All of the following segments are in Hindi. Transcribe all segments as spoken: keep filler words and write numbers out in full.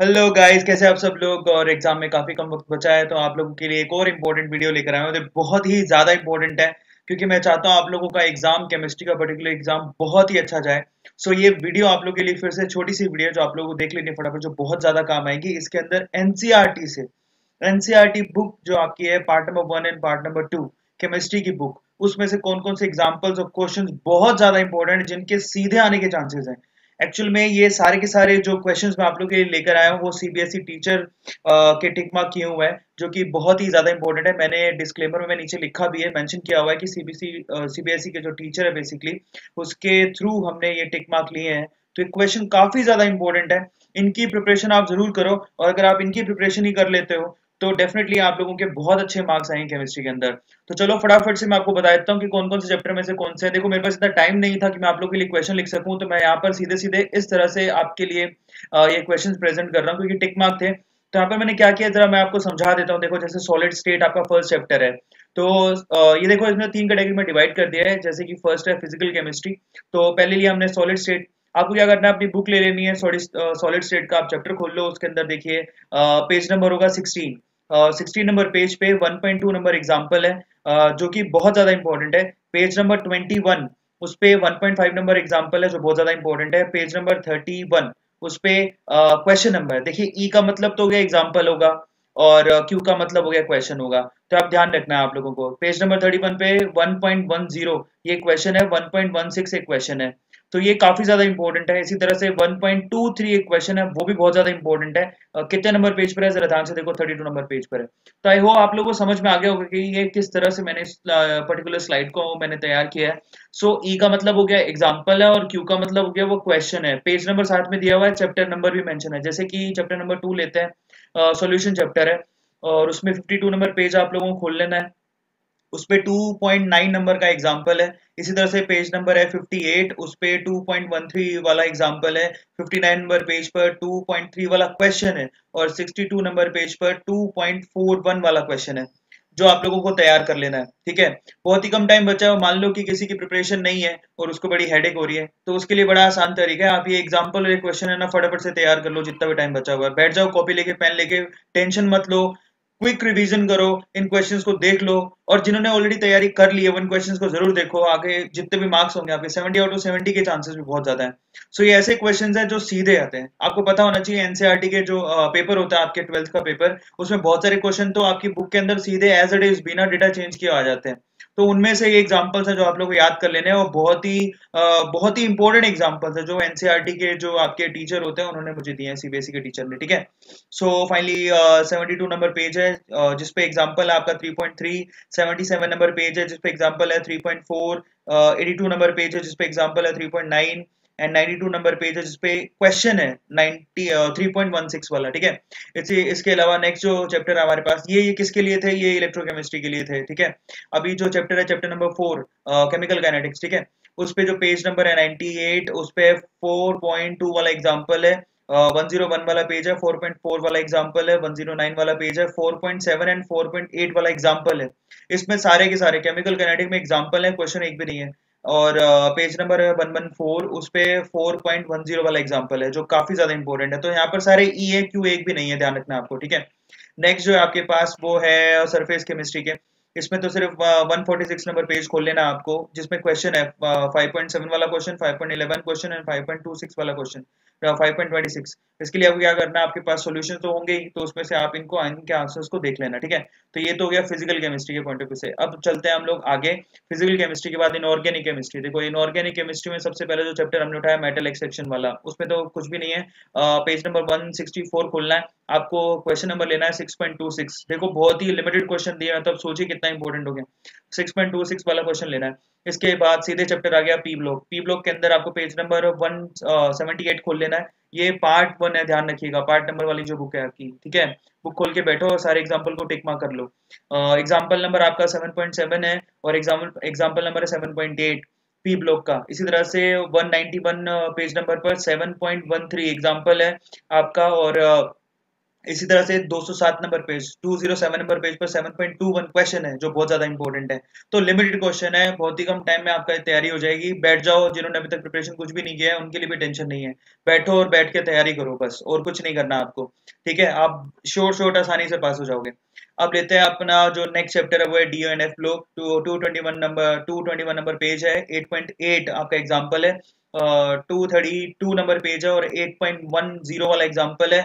हेलो गाइस, कैसे आप सब लोग। और एग्जाम में काफ़ी कम वक्त बचा है तो आप लोगों के लिए एक और इम्पोर्टेंट वीडियो लेकर आया हूँ। तो बहुत ही ज़्यादा इंपॉर्टेंट है क्योंकि मैं चाहता हूँ आप लोगों का एग्जाम, केमिस्ट्री का पर्टिकुलर एग्जाम बहुत ही अच्छा जाए। सो ये वीडियो आप लोगों के लिए फिर से छोटी सी वीडियो जो आप लोगों को देख लेनी फटाफट, जो बहुत ज़्यादा काम आएगी। इसके अंदर एनसीईआरटी से एनसीईआरटी बुक जो आपकी है, part number one and part number two chemistry की बुक, उसमें से कौन कौन से एग्जाम्पल्स और क्वेश्चन बहुत ज़्यादा इंपॉर्टेंट जिनके सीधे आने के चांसेस हैं। एक्चुअल में ये सारे के सारे जो क्वेश्चंस मैं आप लोगों के लिए लेकर आया हूँ वो सीबीएसई टीचर के टिक मार्क किए हुए हैं, जो कि बहुत ही ज़्यादा इंपॉर्टेंट है। मैंने डिस्क्लेमर में मैं नीचे लिखा भी है, मेंशन किया हुआ है कि सीबीएसई सीबीएसई के जो टीचर है बेसिकली उसके थ्रू हमने ये टिक मार्क लिए हैं। तो ये क्वेश्चन काफ़ी ज़्यादा इंपॉर्टेंट है, इनकी प्रिपरेशन आप ज़रूर करो। और अगर आप इनकी प्रिपरेशन ही कर लेते हो तो डेफिनेटली आप लोगों के बहुत अच्छे मार्क्स आएंगे केमिस्ट्री के अंदर। तो चलो फटाफट से मैं आपको बता देता हूँ कि कौन कौन से चैप्टर में से कौन से है। देखो मेरे पास इतना टाइम नहीं था कि मैं आप लोगों के लिए क्वेश्चन लिख सकूँ, तो मैं यहाँ पर सीधे सीधे इस तरह से आपके लिए ये क्वेश्चन प्रेजेंट कर रहा हूँ क्योंकि टिक मार्क थे। तो यहाँ पर मैंने क्या किया, जरा मैं आपको समझा देता हूँ। देखो जैसे सॉलिड स्टेट आपका फर्स्ट चैप्टर है, तो ये देखो इसमें तीन कैटेगरी में डिवाइड कर दिया है। जैसे कि फर्स्ट है फिजिकल केमिस्ट्री, तो पहले लिए हमने सॉलिड स्टेट। आपको क्या करना है, अपनी बुक ले लेनी है, सॉलिड स्टेट का आप चैप्टर खोल लो। उसके अंदर देखिए पेज नंबर होगा सिक्सटीन, सिक्सटीन नंबर पेज पे one point two number example है uh, जो कि बहुत ज़्यादा इंपॉर्टेंट है। पेज नंबर ट्वेंटी वन उस पे one point five number example है जो बहुत ज़्यादा इंपॉर्टेंट है। पेज नंबर थर्टी वन उस पे क्वेश्चन uh, नंबर, देखिए ई का मतलब तो हो गया एग्जाम्पल होगा और क्यू uh, का मतलब हो गया क्वेश्चन होगा, तो आप ध्यान रखना है आप लोगों को। पेज नंबर थर्टी वन पे वन पॉइंट टेन ये क्वेश्चन है, वन पॉइंट सिक्सटीन एक क्वेश्चन है, तो ये काफ़ी ज़्यादा इंपॉर्टेंट है। इसी तरह से वन पॉइंट ट्वेंटी थ्री एक क्वेश्चन है, वो भी बहुत ज़्यादा इंपॉर्टेंट है। uh, कितने नंबर पेज पर है, जरा ध्यान से देखो, थर्टी टू नंबर पेज पर है। तो आई होप आप लोगों को समझ में आ गया होगा कि ये किस तरह से मैंने पर्टिकुलर स्लाइड को मैंने तैयार किया है। सो so, ई का मतलब हो गया एग्जाम्पल है और क्यू का मतलब हो गया वो क्वेश्चन है। पेज नंबर साथ में दिया हुआ है, चैप्टर नंबर भी मैंशन है। जैसे कि चैप्टर नंबर टू लेते हैं, सोल्यूशन uh, चैप्टर है और उसमें फिफ्टी टू नंबर पेज आप लोगों को खोल लेना है। उस पे टू पॉइंट नाइन नंबर का एग्जाम्पल है। इसी तरह से पेज नंबर है फिफ्टी एट, उस पे टू पॉइंट थर्टीन वाला एग्जाम्पल है। फिफ्टी नाइन नंबर पेज पर टू पॉइंट थ्री वाला क्वेश्चन है और सिक्सटी टू नंबर पेज पर टू पॉइंट फोर्टी वन वाला क्वेश्चन है, जो आप लोगों को तैयार कर लेना है। ठीक है, बहुत ही कम टाइम बचा है। मान लो कि किसी की प्रिपरेशन नहीं है और उसको बड़ी हेडेक हो रही है, तो उसके लिए बड़ा आसान तरीका है। आप ये एग्जाम्पल और ये क्वेश्चन है ना, फटाफट से तैयार कर लो जितना भी टाइम बचा हुआ है। बैठ जाओ कॉपी लेके, पेन लेके, टेंशन मत लो, क्विक रिवीजन करो, इन क्वेश्चंस को देख लो। और जिन्होंने ऑलरेडी तैयारी कर ली है इन क्वेश्चंस को जरूर देखो। आगे जितने भी मार्क्स होंगे आपके, सेवेंटी आउट ऑफ सेवेंटी के चांसेस भी बहुत ज्यादा हैं। सो so, ये ऐसे क्वेश्चंस हैं जो सीधे आते हैं। आपको पता होना चाहिए एनसीईआरटी के जो पेपर होता है आपके ट्वेल्थ का पेपर, उसमें बहुत सारे क्वेश्चन तो आपकी बुक के अंदर सीधे एज इट इज बिना डेटा चेंज किए आ जाते हैं। तो उनमें से ये एग्जाम्पल्स हैं जो आप लोग को याद कर लेने हैं और बहुत ही बहुत ही इंपॉर्टेंट एग्जाम्पल्स हैं जो एनसीईआरटी के जो आपके टीचर होते हैं उन्होंने मुझे दिए हैं, सीबीएसई के टीचर ने। ठीक है, so finally seventy two number page है uh, जिसपे एग्जाम्पल है आपका three point three, seventy seven number page है जिसपे एग्जाम्पल है three point four, uh, eighty two number page है जिसपे एग्जाम्पल है three point nine and ninety two number page है जिसपे क्वेश्चन है नाइंटी थ्री पॉइंट सिक्सटीन वाला। ठीक है, इसी इसके अलावा नेक्स्ट जो चैप्टर है हमारे पास, ये ये किसके लिए थे, ये इलेक्ट्रोकेमिस्ट्री के लिए थे। ठीक है, अभी जो चैप्टर है chapter number four chemical kinetics, ठीक है, उस पे जो पेज नंबर है नाइंटी एट, उस पे फोर पॉइंट टू वाला एग्जाम्पल है, वन जीरो वन वाला पेज है, फोर पॉइंट फोर वाला एग्जाम्पल है, वन जीरो नाइन वाला पेज है, four point seven and four point eight वाला एग्जाम्पल है। इसमें सारे के सारे केमिकल काइनेटिक में एग्जाम्पल है, क्वेश्चन एक भी नहीं है। और पेज नंबर है वन वन फोर, उस पे फोर पॉइंट टेन वाला एग्जाम्पल है जो काफी ज्यादा इंपॉर्टेंट है। तो यहाँ पर सारे ई है, क्यू एक भी नहीं है, ध्यान रखना आपको। ठीक है, नेक्स्ट जो है आपके पास वो है सरफेस केमिस्ट्री के। इसमें तो सिर्फ one forty six number page खोल लेना आपको, जिसमें क्वेश्चन है फाइव पॉइंट सेवन वाला question, five point eleven question and five point twenty six वाला question, five point twenty six. इसके लिए आपको क्या करना है, आपके पास सॉल्यूशन तो होंगे ही, तो उसमें से आप इनको इनके आंसर्स को देख लेना। ठीक है, तो ये तो हो गया फिजिकल केमिस्ट्री के पॉइंट ऑफ व्यू से। अब चलते हैं हम लोग आगे। फिजिकल केमिस्ट्री के बाद इनऑर्गेनिक केमिस्ट्री। देखो इनऑर्गेनिक केमिस्ट्री में सबसे पहले जो चैप्टर हमने उठाया मेटल एक्सट्रैक्शन वाला, उसमें तो कुछ भी नहीं है। Page number one sixty four खोलना है आपको, क्वेश्चन नंबर लेना है सिक्स पॉइंट टू सिक्स। देखो बहुत ही लिमिटेड क्वेश्चन दिया है, तो आप सोचिए कितना इंपॉर्टेंट हो गया। सिक्स पॉइंट टू सिक्स वाला क्वेश्चन लेना है। इसके बाद सीधे चैप्टर आ गया पी ब्लॉक। पी ब्लॉक के अंदर आपको page number one seventy eight खोल लेना है। ये पार्ट वन है, ध्यान रखिएगा, पार्ट नंबर वाली जो बुक है आपकी। ठीक है, बुक खोल के बैठो और सारे एग्जाम्पल को टिक मार्क कर लो। एग्जाम्पल नंबर आपका सेवन पॉइंट सेवन है और एग्जाम्पल एग्जाम्पल नंबर है seven point eight P block का। इसी तरह से one ninety one page number पर seven point one three example है आपका और इसी तरह से दो सौ सात नंबर पेज दो सौ सात नंबर पेज पर सात पॉइंट दो एक क्वेश्चन है जो बहुत ज्यादा इंपॉर्टेंट है। तो लिमिटेड क्वेश्चन है, बहुत ही कम टाइम में आपका तैयारी हो जाएगी। बैठ जाओ, जिन्होंने अभी तक प्रिपरेशन कुछ भी नहीं किया है उनके लिए भी टेंशन नहीं है, बैठो और बैठ के तैयारी करो बस, और कुछ नहीं करना आपको। ठीक है, आप शॉर्ट शॉर्ट आसानी से पास हो जाओगे। अब लेते हैं अपना जो नेक्स्ट चैप्टर है वो है डी ओ एन एफ लोग दो सौ इक्कीस नंबर दो सौ इक्कीस नंबर पेज है, आठ पॉइंट आठ आपका एग्जांपल है, दो सौ बत्तीस नंबर पेज है और आठ पॉइंट दस वाला एग्जांपल है,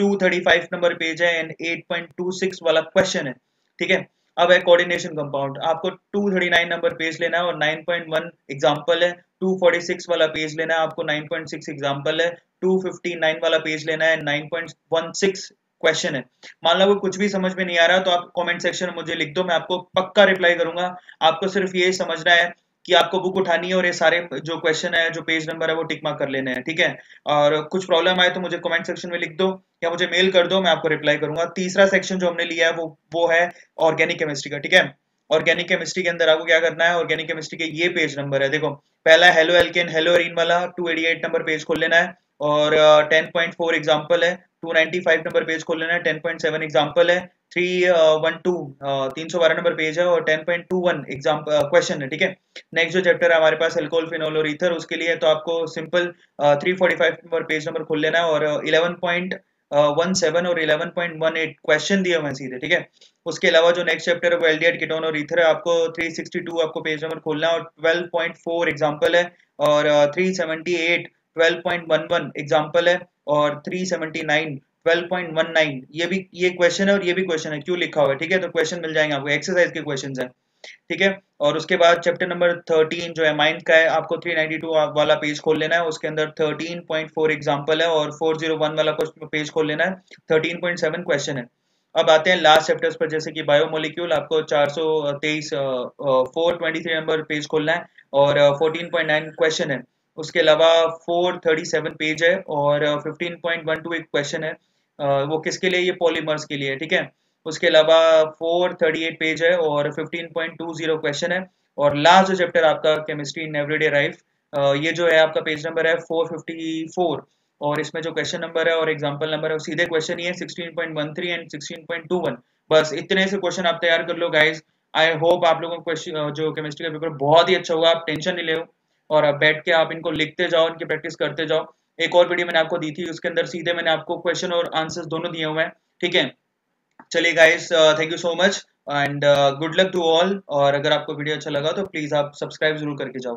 दो सौ पैंतीस नंबर पेज है एंड आठ पॉइंट छब्बीस वाला क्वेश्चन है। ठीक है, अब है कोऑर्डिनेशन कंपाउंड, आपको दो सौ उनतालीस नंबर पेज लेना है और नौ पॉइंट एक एग्जांपल है, दो सौ छियालीस वाला पेज लेना है आपको, नौ पॉइंट छह एग्जांपल है, दो सौ उनसठ वाला पेज लेना है, नौ पॉइंट एक छह क्वेश्चन है। मान लो कुछ भी समझ में नहीं आ रहा तो आप कमेंट सेक्शन में मुझे लिख दो, मैं आपको पक्का रिप्लाई करूंगा। आपको सिर्फ ये समझना है कि आपको बुक उठानी है और ये सारे जो क्वेश्चन है, जो पेज नंबर है वो टिक मार्क कर लेने हैं। ठीक है, और कुछ प्रॉब्लम आए तो मुझे कमेंट सेक्शन में लिख दो या मुझे मेल कर दो, मैं आपको रिप्लाई करूंगा। तीसरा सेक्शन जो हमने लिया है वो वो है ऑर्गेनिक केमिस्ट्री का। ठीक है, ऑर्गेनिक केमिस्ट्री के अंदर आपको क्या करना है, ऑर्गेनिक केमिस्ट्री के ये पेज नंबर है, देखो पहला हेलो एल्केन हेलो एरीन वाला दो सौ अठासी नंबर पेज खोल लेना है और दस पॉइंट चार एग्जांपल है, दो सौ पचानवे नंबर पेज खोल लेना है, दस पॉइंट सात एग्जांपल है, तीन सौ बारह तीन सौ बारह नंबर पेज है और दस पॉइंट इक्कीस एग्जांपल क्वेश्चन है। ठीक है, नेक्स्ट जो चैप्टर है हमारे पास अल्कोहल फिनोल और ईथर, उसके लिए तो आपको सिंपल तीन सौ पैंतालीस नंबर पेज नंबर खोल लेना है और ग्यारह पॉइंट सत्रह और ग्यारह पॉइंट अठारह क्वेश्चन दिए हुए हैं सीधे। ठीक है, उसके अलावा जो नेक्स्ट चैप्टर है वो एल्डिहाइड कीटोन और ईथर है, आपको तीन सौ बासठ आपको पेज नंबर खोलना है और बारह पॉइंट चार एग्जांपल है और तीन सौ अठहत्तर बारह पॉइंट ग्यारह एग्जांपल है और तीन सौ उन्यासी बारह पॉइंट उन्नीस, ये भी ये क्वेश्चन है और ये भी क्वेश्चन है, क्यों लिखा हुआ है। ठीक है, तो क्वेश्चन मिल जाएंगे आपको, एक्सरसाइज के क्वेश्चंस हैं। ठीक है, और उसके बाद चैप्टर नंबर तेरह जो है माइंड का है, आपको तीन सौ बानवे वाला पेज खोल लेना है, उसके अंदर तेरह पॉइंट चार एग्जांपल है और चार सौ एक वाला पेज खोल लेना है, तेरह पॉइंट सात क्वेश्चन है। अब आते हैं लास्ट चैप्टर्स पर, जैसे कि बायोमोलिक्यूल, आपको चार सौ तेईस चार सौ तेईस नंबर पेज खोलना है और चौदह पॉइंट नौ क्वेश्चन है, उसके अलावा चार सौ सैंतीस पेज है और पंद्रह पॉइंट बारह एक क्वेश्चन है, आ, वो किसके लिए, ये पॉलीमर्स के लिए। ठीक है, उसके अलावा चार सौ अड़तीस पेज है और पंद्रह पॉइंट बीस क्वेश्चन है, और लास्ट जो चैप्टर आपका केमिस्ट्री इन एवरीडे लाइफ, ये जो है आपका पेज नंबर है चार सौ चौवन और इसमें जो क्वेश्चन नंबर है और एग्जांपल नंबर है वो सीधे क्वेश्चन ही है सोलह पॉइंट तेरह एंड सोलह पॉइंट इक्कीस। बस इतने से क्वेश्चन आप तैयार कर लो गाइज। आई होप आप लोगों को जो केमिस्ट्री का पेपर बहुत ही अच्छा होगा, आप टेंशन नहीं ले हो और आप बैठ के आप इनको लिखते जाओ, इनकी प्रैक्टिस करते जाओ। एक और वीडियो मैंने आपको दी थी, उसके अंदर सीधे मैंने आपको क्वेश्चन और आंसर्स दोनों दिए हुए हैं। ठीक है, चलिए guys, thank you so much and good luck to all. और अगर आपको वीडियो अच्छा लगा तो प्लीज आप सब्सक्राइब जरूर करके जाओ।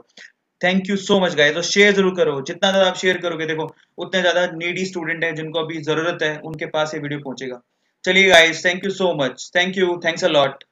Thank you so much guys, और शेयर जरूर करो, जितना ज्यादा आप शेयर करोगे देखो उतने ज्यादा नीडी स्टूडेंट है जिनको अभी जरूरत है उनके पास ये वीडियो पहुंचेगा। चलिए guys, thank you so much, thank you, thanks a lot.